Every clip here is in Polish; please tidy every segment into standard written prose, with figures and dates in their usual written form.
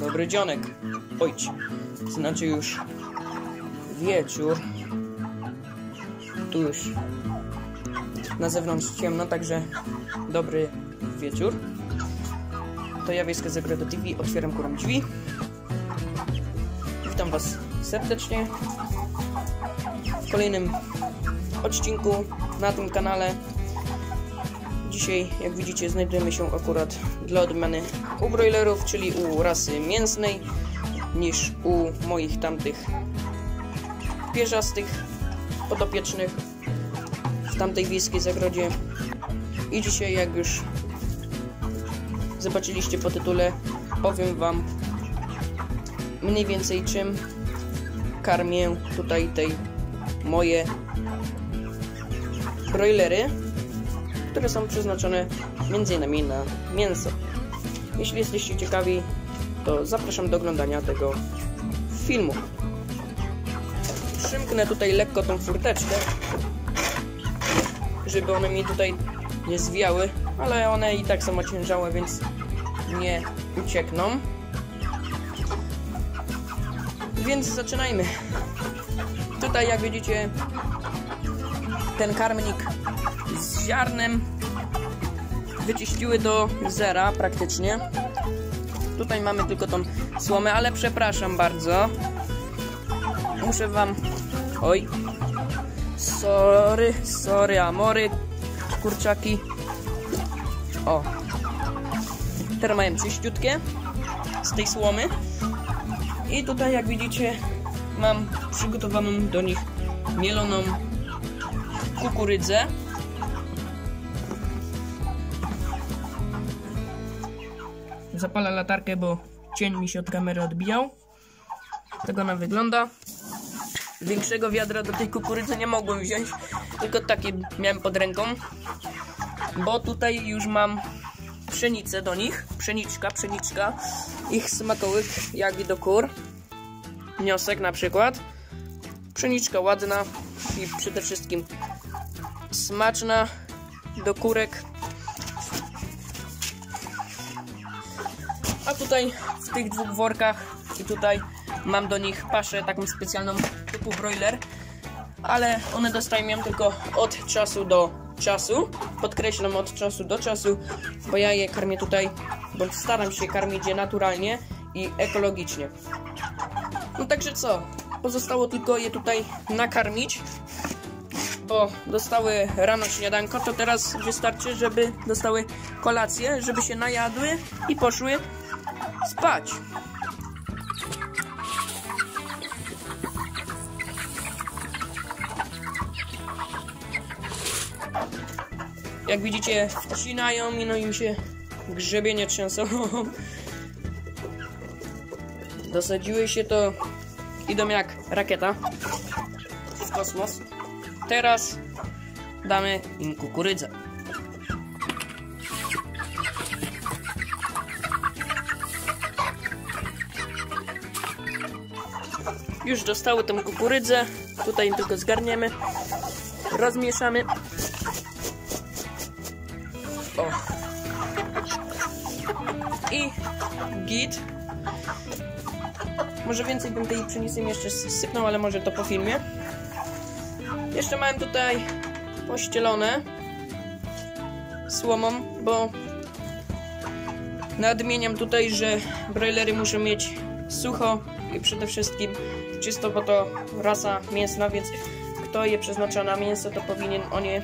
Dobry dzionek. Chodź. Znaczy już wieczór. Tu już na zewnątrz ciemno, także dobry wieczór. To ja, Wiejska zagroda TV, otwieram kurą drzwi. Witam was serdecznie w kolejnym odcinku na tym kanale. Dzisiaj, jak widzicie, znajdujemy się akurat dla odmiany u broilerów, czyli u rasy mięsnej, niż u moich tamtych pierzastych podopiecznych w tamtej wiejskiej zagrodzie. I dzisiaj, jak już zobaczyliście po tytule, powiem wam mniej więcej czym karmię tutaj tej moje broilery, które są przeznaczone m.in. na mięso. Jeśli jesteście ciekawi, to zapraszam do oglądania tego filmu. Przymknę tutaj lekko tą furteczkę, żeby one mi tutaj nie zwijały, ale one i tak są ociężałe, więc nie uciekną. Więc zaczynajmy. Tutaj, jak widzicie, ten karmnik z ziarnem wyczyściły do zera praktycznie. Tutaj mamy tylko tą słomę, ale przepraszam bardzo, muszę wam... Oj, sorry amory, kurczaki. O, teraz mają czyściutkie z tej słomy. I tutaj, jak widzicie, mam przygotowaną do nich mieloną kukurydzę. Zapalę latarkę, bo cień mi się od kamery odbijał. Tak ona wygląda. Większego wiadra do tej kukurydzy nie mogłem wziąć, tylko takie miałem pod ręką, bo tutaj już mam pszenicę do nich. Pszeniczka. Ich smakołyk jak i do kur. Wniosek na przykład. Pszeniczka ładna i przede wszystkim smaczna do kurek. A tutaj w tych dwóch workach i tutaj mam do nich paszę taką specjalną typu broiler, ale one dostają ją tylko od czasu do czasu, podkreślam, od czasu do czasu, bo ja je karmię tutaj, bądź staram się karmić je naturalnie i ekologicznie. No także co, pozostało tylko je tutaj nakarmić, bo dostały rano śniadanko, to teraz wystarczy, żeby dostały kolację, żeby się najadły i poszły spać. Jak widzicie, wcinają i no im się grzebienie trzęsą. Dosadziły się, to idą jak rakieta w kosmos. Teraz damy im kukurydzę. Już dostały tę kukurydzę. Tutaj im tylko zgarniemy. Rozmieszamy. O. I git. Może więcej bym tej pszenicy jeszcze sypnął, ale może to po filmie. Jeszcze mam tutaj pościelone słomą, bo nadmieniam tutaj, że broilery muszą mieć sucho i przede wszystkim czysto, bo to rasa mięsna, więc kto je przeznacza na mięso, to powinien o nie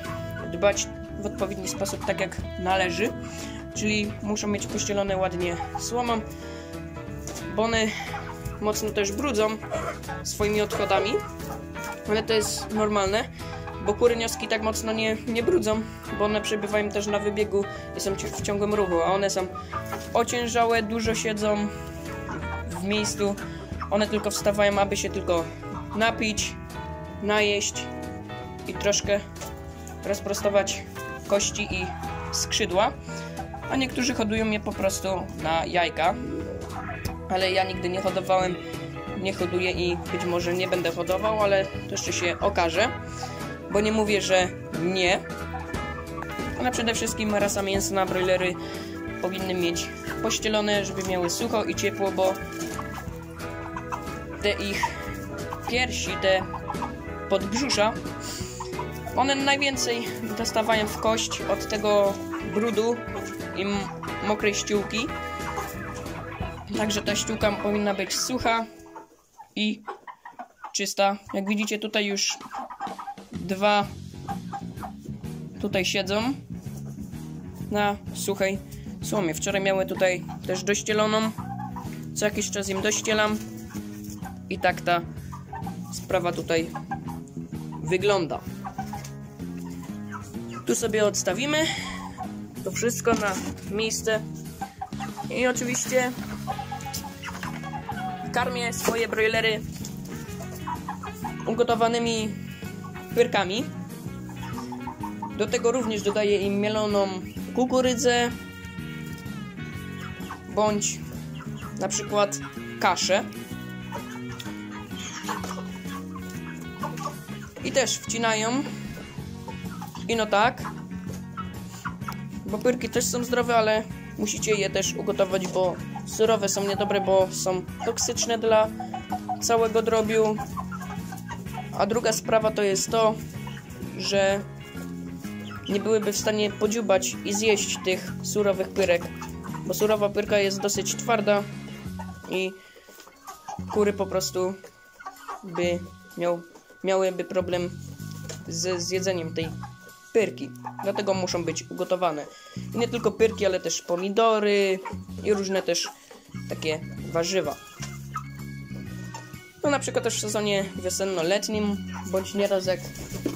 dbać w odpowiedni sposób, tak jak należy, czyli muszą mieć pościelone ładnie słomą, bo one mocno też brudzą swoimi odchodami, ale to jest normalne, bo kury nioski tak mocno nie brudzą, bo one przebywają też na wybiegu i są w ciągłym ruchu, a one są ociężałe, dużo siedzą w miejscu, one tylko wstawają, aby się tylko napić, najeść i troszkę rozprostować kości i skrzydła, a niektórzy hodują je po prostu na jajka, ale ja nigdy nie hodowałem, nie hoduję i być może nie będę hodował, ale to jeszcze się okaże, bo nie mówię, że nie, ale przede wszystkim rasa mięsna, broilery powinny mieć pościelone, żeby miały sucho i ciepło, bo te ich piersi, te podbrzusza, one najwięcej dostawają w kość od tego brudu i mokrej ściółki. Także ta ściółka powinna być sucha i czysta. Jak widzicie, tutaj już dwa tutaj siedzą na suchej słomie. Wczoraj miały tutaj też dościeloną. Co jakiś czas im dościelam. I tak ta sprawa tutaj wygląda. Tu sobie odstawimy to wszystko na miejsce. I oczywiście karmię swoje brojlery ugotowanymi pyrkami. Do tego również dodaję im mieloną kukurydzę bądź na przykład kaszę. I też wcinają. I no tak, bo pyrki też są zdrowe, ale musicie je też ugotować, bo surowe są niedobre, bo są toksyczne dla całego drobiu. A druga sprawa to jest to, że nie byłyby w stanie podziubać i zjeść tych surowych pyrek, bo surowa pyrka jest dosyć twarda i kury po prostu by miałyby problem ze zjedzeniem tej pyrki. Dlatego muszą być ugotowane. I nie tylko pyrki, ale też pomidory i różne też takie warzywa. No na przykład też w sezonie wiosenno-letnim, bądź nieraz jak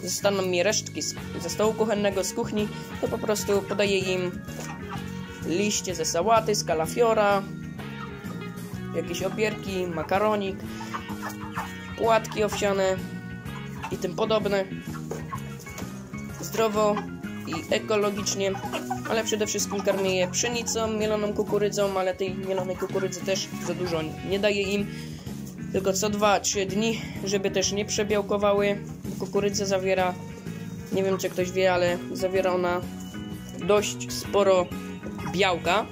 zostaną mi resztki ze stołu kuchennego, z kuchni, to po prostu podaję im liście ze sałaty, z kalafiora, jakieś opierki, makaronik, płatki owsiane i tym podobne. Zdrowo i ekologicznie, ale przede wszystkim karmię je pszenicą, mieloną kukurydzą, ale tej mielonej kukurydzy też za dużo nie daję im, tylko co 2-3 dni, żeby też nie przebiałkowały. Kukurydza zawiera, nie wiem czy ktoś wie, ale zawiera ona dość sporo białka,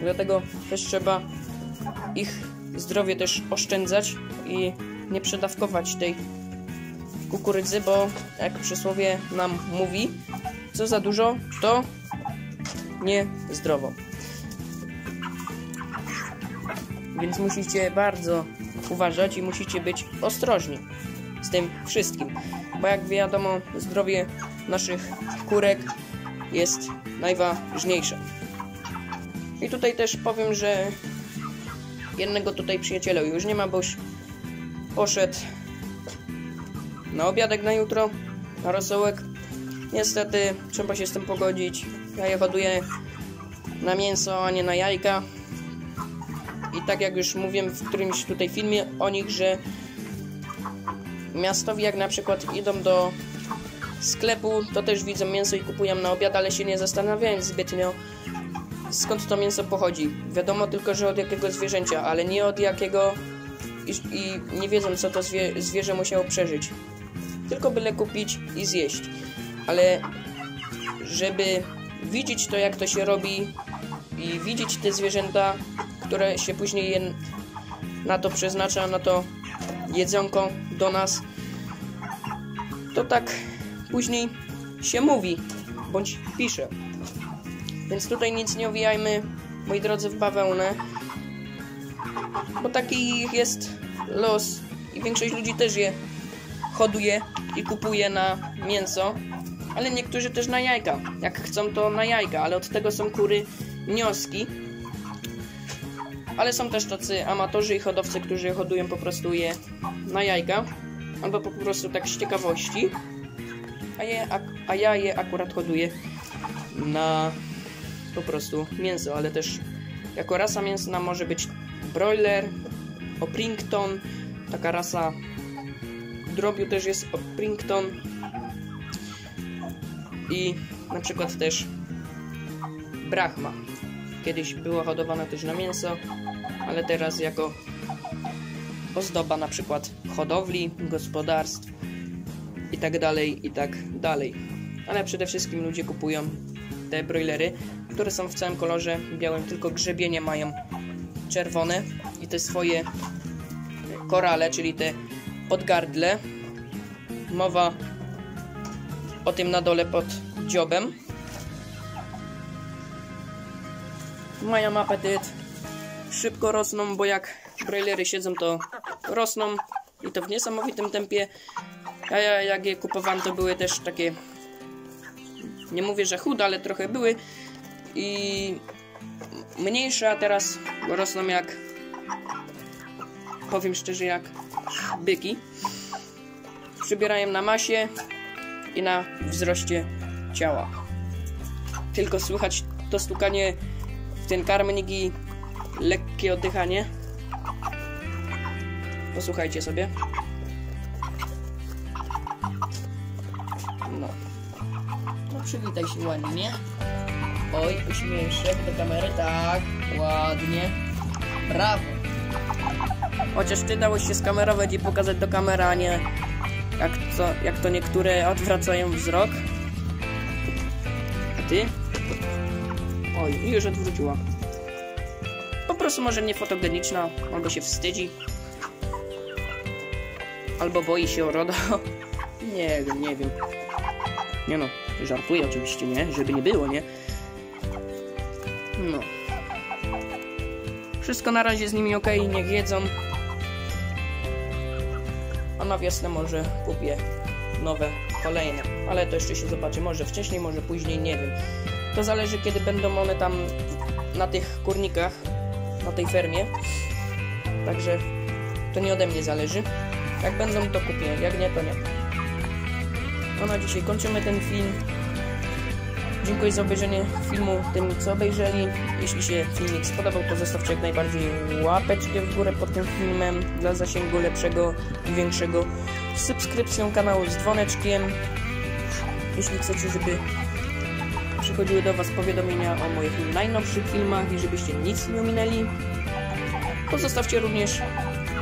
dlatego też trzeba ich zdrowie też oszczędzać i nie przedawkować tej kukurydzy, bo jak przysłowie nam mówi, co za dużo, to niezdrowo. Więc musicie bardzo uważać i musicie być ostrożni z tym wszystkim, bo jak wiadomo, zdrowie naszych kurek jest najważniejsze. I tutaj też powiem, że jednego tutaj przyjaciela już nie ma, bo już poszedł na obiadek na jutro, na rosołek. Niestety trzeba się z tym pogodzić. Ja je hoduję na mięso, a nie na jajka. I tak jak już mówiłem w którymś tutaj filmie o nich, że miastowi jak na przykład idą do sklepu, to też widzą mięso i kupują na obiad, ale się nie zastanawiają zbytnio, skąd to mięso pochodzi. Wiadomo tylko, że od jakiego zwierzęcia, ale nie od jakiego, i nie wiedzą, co to zwierzę musiało przeżyć. Tylko byle kupić i zjeść. Ale żeby widzieć to, jak to się robi i widzieć te zwierzęta, które się później na to przeznacza, na to jedzonko do nas, to tak później się mówi, bądź pisze. Więc tutaj nic nie owijajmy, moi drodzy, w bawełnę, bo taki jest los i większość ludzi też je hoduje i kupuje na mięso, ale niektórzy też na jajka. Jak chcą, to na jajka, ale od tego są kury wnioski. Ale są też tacy amatorzy i hodowcy, którzy hodują po prostu je na jajka, albo po prostu tak z ciekawości, a ja je akurat hoduję na po prostu mięso, ale też jako rasa mięsna może być broiler, Orpington, taka rasa drobiu też jest Orpington i na przykład też Brahma. Kiedyś była hodowana też na mięso, ale teraz jako ozdoba na przykład hodowli, gospodarstw i tak dalej, i tak dalej. Ale przede wszystkim ludzie kupują te broilery, które są w całym kolorze białym, tylko grzebienie mają czerwone i te swoje korale, czyli te podgardle. Mowa o tym na dole pod dziobem. Mają apetyt, szybko rosną, bo jak broilery siedzą, to rosną i to w niesamowitym tempie. A ja jak je kupowałem, to były też takie, nie mówię, że chude, ale trochę były i mniejsze, a teraz rosną jak, powiem szczerze, jak byki. Przybierają na masie i na wzroście ciała. Tylko słychać to stukanie w ten karmnik i lekkie oddychanie. Posłuchajcie sobie. No. No przywitaj się ładnie. Oj, uśmiech się do kamery. Tak, ładnie. Brawo. Chociaż ty dałeś się skamerować i pokazać do kamery, a nie jak to niektóre odwracają wzrok. A ty? Oj, już odwróciła. Po prostu może nie fotogeniczna, albo się wstydzi. Albo boi się o RODO. Nie wiem, nie wiem. Nie no, żartuję oczywiście, nie? Żeby nie było, nie? No. Wszystko na razie z nimi ok, niech jedzą. A na wiosnę może kupię nowe, kolejne. Ale to jeszcze się zobaczy. Może wcześniej, może później, nie wiem. To zależy, kiedy będą one tam na tych kurnikach, na tej fermie. Także to nie ode mnie zależy. Jak będą, to kupię. Jak nie, to nie. No na dzisiaj kończymy ten film. Dziękuję za obejrzenie filmu tym, co obejrzeli. Jeśli się filmik spodobał, to zostawcie jak najbardziej łapeczkę w górę pod tym filmem dla zasięgu lepszego i większego. Z subskrypcją kanału z dzwoneczkiem. Jeśli chcecie, żeby przychodziły do Was powiadomienia o moich najnowszych filmach i żebyście nic nie ominęli, to zostawcie również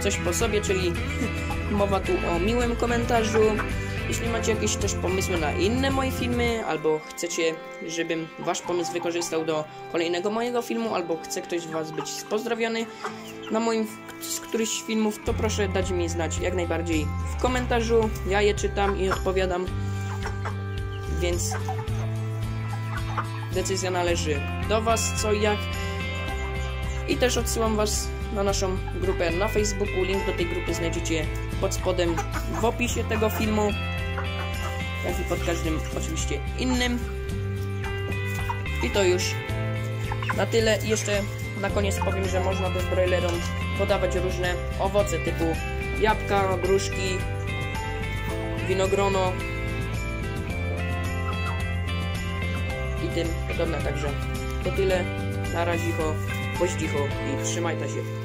coś po sobie, czyli mowa tu o miłym komentarzu. Jeśli macie jakieś też pomysły na inne moje filmy, albo chcecie, żebym Wasz pomysł wykorzystał do kolejnego mojego filmu, albo chce ktoś z Was być pozdrowiony na moim z któryś filmów, to proszę dać mi znać jak najbardziej w komentarzu. Ja je czytam i odpowiadam, więc decyzja należy do Was, co i jak. I też odsyłam Was na naszą grupę na Facebooku. Link do tej grupy znajdziecie pod spodem w opisie tego filmu, jak i pod każdym oczywiście innym. I to już na tyle. I jeszcze na koniec powiem, że można też broilerom podawać różne owoce typu jabłka, gruszki, winogrono i tym podobne. Także to tyle. Na razie, poździcho i trzymajcie się.